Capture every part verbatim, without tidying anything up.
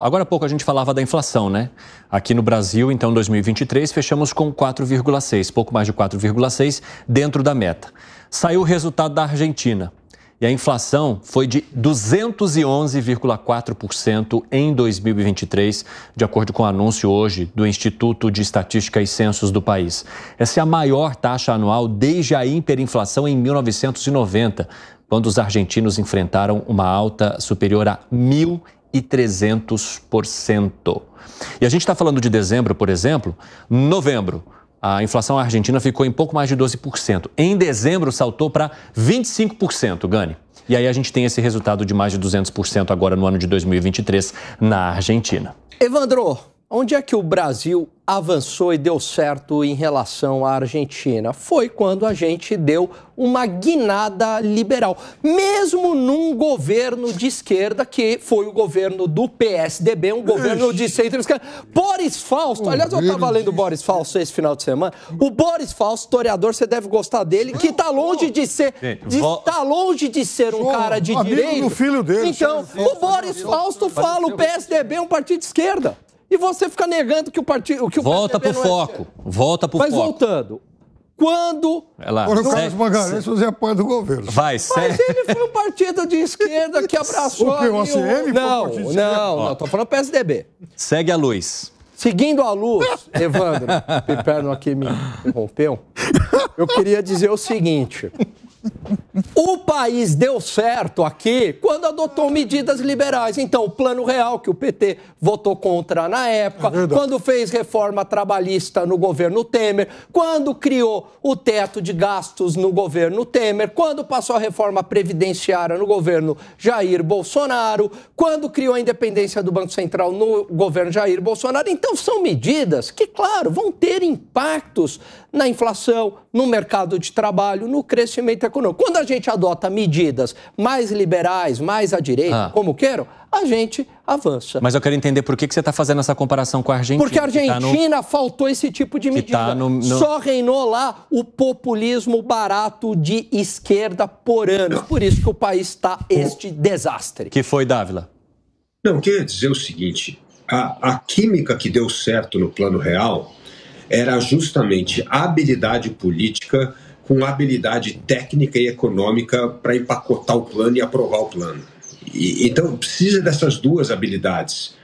Agora há pouco a gente falava da inflação, né? Aqui no Brasil, então, em dois mil e vinte e três, fechamos com quatro vírgula seis, pouco mais de quatro vírgula seis, dentro da meta. Saiu o resultado da Argentina e a inflação foi de duzentos e onze vírgula quatro por cento em dois mil e vinte e três, de acordo com o anúncio hoje do Instituto de Estatística e Censos do país. Essa é a maior taxa anual desde a hiperinflação em mil novecentos e noventa, quando os argentinos enfrentaram uma alta superior a mil e trezentos por cento. E a gente está falando de dezembro, por exemplo. Novembro, a inflação argentina ficou em pouco mais de doze por cento. Em dezembro, saltou para vinte e cinco por cento, Gani. E aí a gente tem esse resultado de mais de duzentos por cento agora no ano de dois mil e vinte e três na Argentina. Evandro, onde é que o Brasil avançou e deu certo em relação à Argentina? Foi quando a gente deu uma guinada liberal, mesmo num governo de esquerda, que foi o governo do P S D B, um governo de centro-esquerda. Boris Fausto, aliás, eu estava lendo Boris Fausto esse final de semana. O Boris Fausto, historiador, você deve gostar dele, que está longe de ser de, tá longe de ser um cara de direita. Do filho dele. Então, o Boris Fausto fala o P S D B é um partido de esquerda. E você fica negando que o partido... Que o volta para o foco, é... volta para o foco. Mas voltando, quando... É lá. Quando o Carlos Magalhães fazia parte do governo. Vai, sério. Mas ele foi um partido de esquerda que abraçou... O que, o A C M? Não, não, não, estou falando P S D B. Segue a luz. Seguindo a luz, Evandro, o Piperno aqui me interrompeu, eu queria dizer o seguinte... O país deu certo aqui quando adotou medidas liberais. Então, o Plano Real, que o P T votou contra na época, é quando fez reforma trabalhista no governo Temer, quando criou o teto de gastos no governo Temer, quando passou a reforma previdenciária no governo Jair Bolsonaro, quando criou a independência do Banco Central no governo Jair Bolsonaro. Então, são medidas que, claro, vão ter impactos na inflação, no mercado de trabalho, no crescimento econômico. Quando a gente adota medidas mais liberais, mais à direita, ah. como queiram, a gente avança. Mas eu quero entender por que você está fazendo essa comparação com a Argentina. Porque a Argentina tá no... faltou esse tipo de medida. Tá no, no... Só reinou lá o populismo barato de esquerda por anos. Por isso que o país está este desastre. Que foi, Dávila? Não, eu queria dizer o seguinte. A, a química que deu certo no Plano Real era justamente a habilidade política... com habilidade técnica e econômica para empacotar o plano e aprovar o plano. E, então, precisa dessas duas habilidades.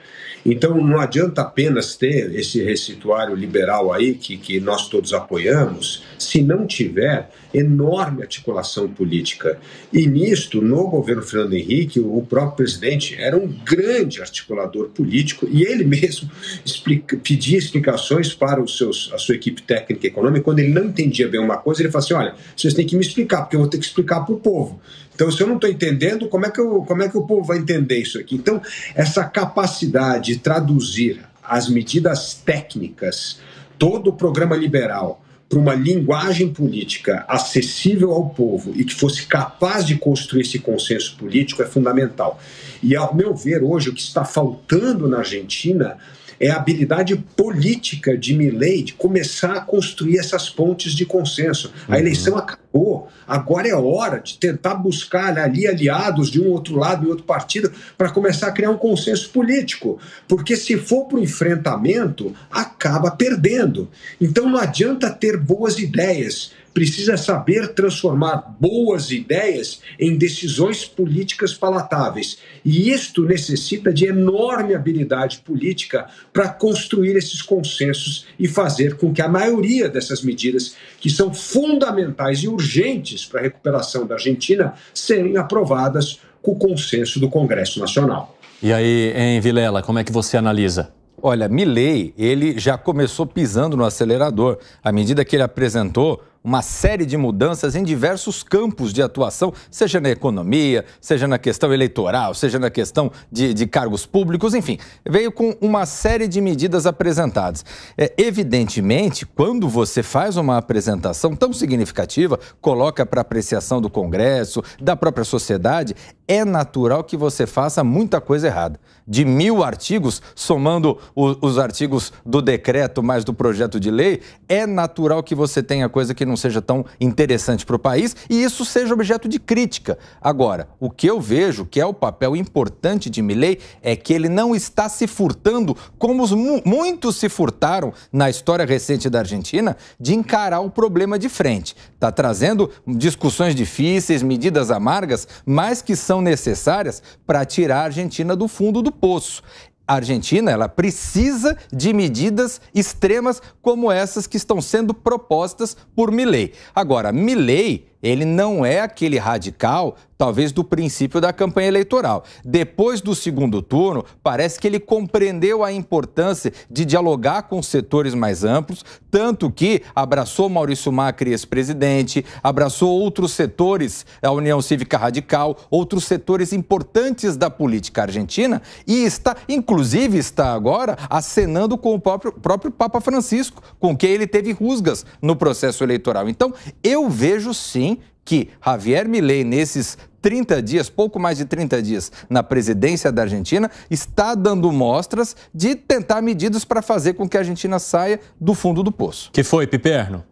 Então, não adianta apenas ter esse receituário liberal aí, que, que nós todos apoiamos, se não tiver enorme articulação política. E nisto, no governo Fernando Henrique, o próprio presidente era um grande articulador político e ele mesmo explica, pedia explicações para os seus, a sua equipe técnica e econômica. Quando ele não entendia bem uma coisa, ele falava assim, olha, vocês têm que me explicar, porque eu vou ter que explicar para o povo. Então, se eu não estou entendendo, como é, que eu, como é que o povo vai entender isso aqui? Então, essa capacidade de traduzir as medidas técnicas, todo o programa liberal, para uma linguagem política acessível ao povo e que fosse capaz de construir esse consenso político é fundamental. E, ao meu ver, hoje, o que está faltando na Argentina... é a habilidade política de Milei de começar a construir essas pontes de consenso. A eleição acabou, agora é hora de tentar buscar ali aliados de um outro lado e outro partido para começar a criar um consenso político, porque se for para o enfrentamento, acaba perdendo. Então não adianta ter boas ideias, precisa saber transformar boas ideias em decisões políticas palatáveis. E isto necessita de enorme habilidade política para construir esses consensos e fazer com que a maioria dessas medidas, que são fundamentais e urgentes para a recuperação da Argentina, sejam aprovadas com o consenso do Congresso Nacional. E aí, hein, Vilela, como é que você analisa? Olha, Milei, ele já começou pisando no acelerador. À medida que ele apresentou uma série de mudanças em diversos campos de atuação, seja na economia, seja na questão eleitoral, seja na questão de, de cargos públicos, enfim, veio com uma série de medidas apresentadas. É, evidentemente, quando você faz uma apresentação tão significativa, coloca para apreciação do Congresso, da própria sociedade, é natural que você faça muita coisa errada. De mil artigos, somando o, os artigos do decreto mais do projeto de lei, é natural que você tenha coisa que não não seja tão interessante para o país e isso seja objeto de crítica. Agora, o que eu vejo que é o papel importante de Milei é que ele não está se furtando, como os mu muitos se furtaram na história recente da Argentina, de encarar o problema de frente. Está trazendo discussões difíceis, medidas amargas, mas que são necessárias para tirar a Argentina do fundo do poço. A Argentina, ela precisa de medidas extremas como essas que estão sendo propostas por Milei. Agora, Milei, ele não é aquele radical, talvez, do princípio da campanha eleitoral. Depois do segundo turno, parece que ele compreendeu a importância de dialogar com setores mais amplos, tanto que abraçou Maurício Macri, ex-presidente, abraçou outros setores, a União Cívica Radical, outros setores importantes da política argentina e está, inclusive, está agora acenando com o próprio, próprio Papa Francisco, com quem ele teve rusgas no processo eleitoral. Então, eu vejo, sim, que Javier Milei, nesses trinta dias, pouco mais de trinta dias, na presidência da Argentina, está dando mostras de tentar medidas para fazer com que a Argentina saia do fundo do poço. Que foi, Piperno?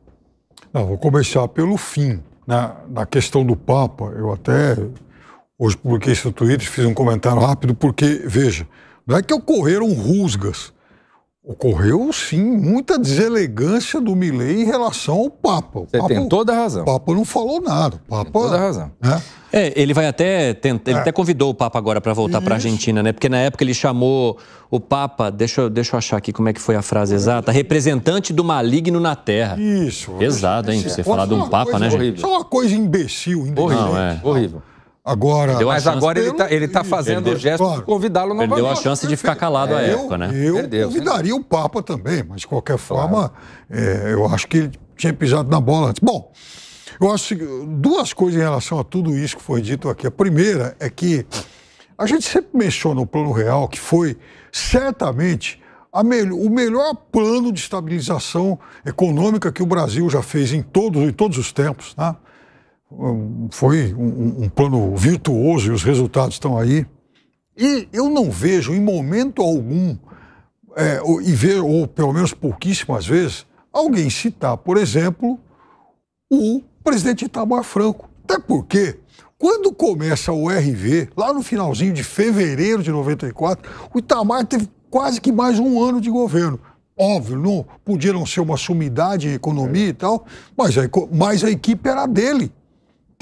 Não, vou começar pelo fim. Na, na questão do Papa, eu até hoje publiquei isso no Twitter, fiz um comentário rápido, porque, veja, não é que ocorreram rusgas. Ocorreu, sim, muita deselegância do Milei em relação ao Papa. O Você Papa, tem toda a razão. O Papa não falou nada. O Papa, tem toda a razão. Né? É, ele vai até tentar, ele é. até convidou o Papa agora para voltar para a Argentina, né? Porque na época ele chamou o Papa, deixa, deixa eu achar aqui como é que foi a frase exata, representante do maligno na Terra. Isso. Pesado, hein? É. Você falar de um Papa, né, horrível. gente? Isso é uma coisa imbecil, imbecil. Horrível. Não, é. Horrível. Agora, mas agora pelo... ele está ele tá fazendo perdeu, o gesto claro, de convidá-lo novamente. Perdeu a chance de ficar calado é, à época, eu, né? Eu perdeu, convidaria né? o Papa também, mas de qualquer forma, claro. é, eu acho que ele tinha pisado na bola antes. Bom, eu acho duas coisas em relação a tudo isso que foi dito aqui. A primeira é que a gente sempre menciona o Plano Real, que foi certamente a me o melhor plano de estabilização econômica que o Brasil já fez em todos, em todos os tempos, né? Foi um, um plano virtuoso e os resultados estão aí. E eu não vejo em momento algum, é, ou, e vejo, ou pelo menos pouquíssimas vezes, alguém citar, por exemplo, o presidente Itamar Franco. Até porque, quando começa o R V, lá no finalzinho de fevereiro de noventa e quatro, o Itamar teve quase que mais um ano de governo. Óbvio, não podia não ser uma sumidade em economia e tal, mas a, mas a equipe era dele.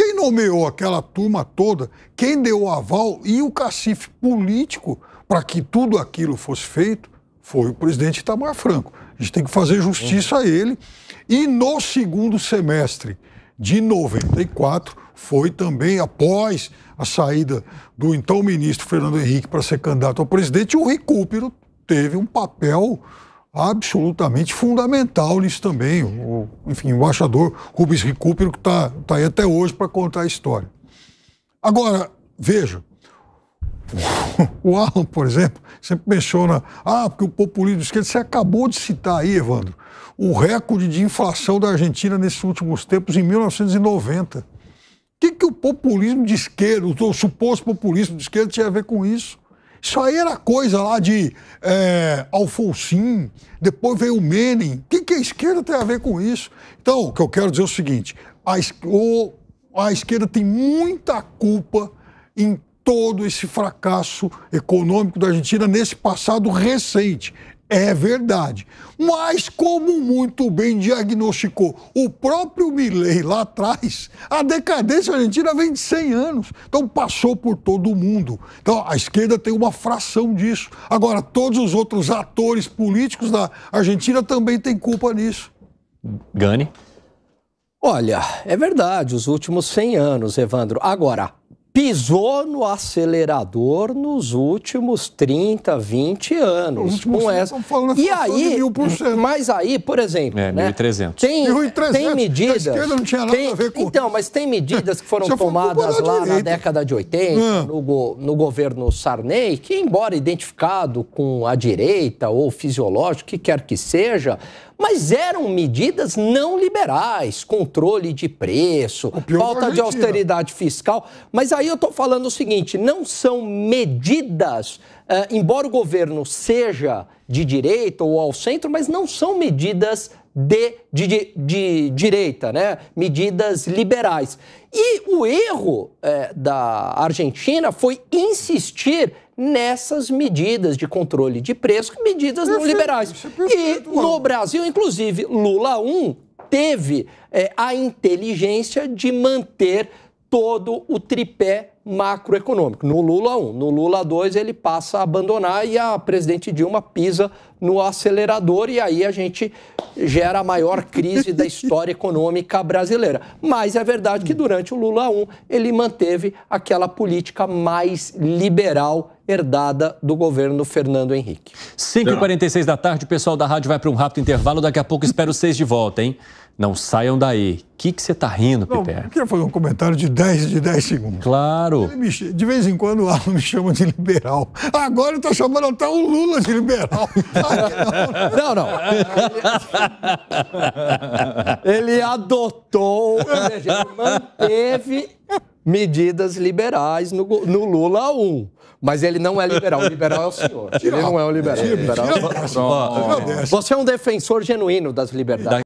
Quem nomeou aquela turma toda, quem deu o aval e o cacife político para que tudo aquilo fosse feito, foi o presidente Itamar Franco. A gente tem que fazer justiça a ele. E no segundo semestre de noventa e quatro, foi também após a saída do então ministro Fernando Henrique para ser candidato ao presidente, o Ricupero teve um papel absolutamente fundamental nisso também. O, enfim, o embaixador Rubens Ricupero, que está tá aí até hoje para contar a história. Agora, veja, o Alan, por exemplo, sempre menciona, ah, porque o populismo de esquerda, você acabou de citar aí, Evandro, o recorde de inflação da Argentina nesses últimos tempos, em mil novecentos e noventa. O que, que o populismo de esquerda, o suposto populismo de esquerda, tinha a ver com isso? Isso aí era coisa lá de é, Alfonsín, depois veio o Menem. O que, que a esquerda tem a ver com isso? Então, o que eu quero dizer é o seguinte, a, es o, a esquerda tem muita culpa em todo esse fracasso econômico da Argentina nesse passado recente. É verdade. Mas, como muito bem diagnosticou o próprio Milei lá atrás, a decadência argentina vem de cem anos. Então, passou por todo mundo. Então, a esquerda tem uma fração disso. Agora, todos os outros atores políticos da Argentina também têm culpa nisso. Gani? Olha, é verdade, os últimos cem anos, Evandro. Agora, pisou no acelerador nos últimos trinta, vinte anos. Últimos com essa. E aí, mas aí, por exemplo, é, né, mil e trezentos. Tem, tem medidas. A esquerda não tinha nada tem, a ver com... Então, mas tem medidas que foram tomadas lá na década de oitenta, é. no, no governo Sarney, que embora identificado com a direita ou fisiológico, que quer que seja, mas eram medidas não liberais, controle de preço, falta de austeridade fiscal. Mas aí eu estou falando o seguinte, não são medidas, uh, embora o governo seja de direita ou ao centro, mas não são medidas de, de, de, de direita, né? Medidas liberais. E o erro é, da Argentina foi insistir nessas medidas de controle de preço, medidas perfeito, não liberais. Perfeito, e no Brasil, inclusive, Lula um teve é, a inteligência de manter todo o tripé macroeconômico. No Lula um, no Lula dois ele passa a abandonar e a presidente Dilma pisa no acelerador e aí a gente gera a maior crise da história econômica brasileira. Mas é verdade que durante o Lula um ele manteve aquela política mais liberal herdada do governo Fernando Henrique. cinco e quarenta e seis da tarde, o pessoal da rádio vai para um rápido intervalo, daqui a pouco espero vocês de volta, hein? Não saiam daí. O que você tá rindo, Piper? Eu queria fazer um comentário de dez, de dez segundos. Claro. Ele me, de vez em quando o Alan me chama de liberal. Agora eu tô chamando até o Lula de liberal. Ai, não, não. não. Ele, ele adotou, ou seja, ele manteve medidas liberais no, no Lula um. Mas ele não é liberal. O liberal é o senhor. Ele não é o liberal. É liberal. Você é um defensor genuíno das liberdades.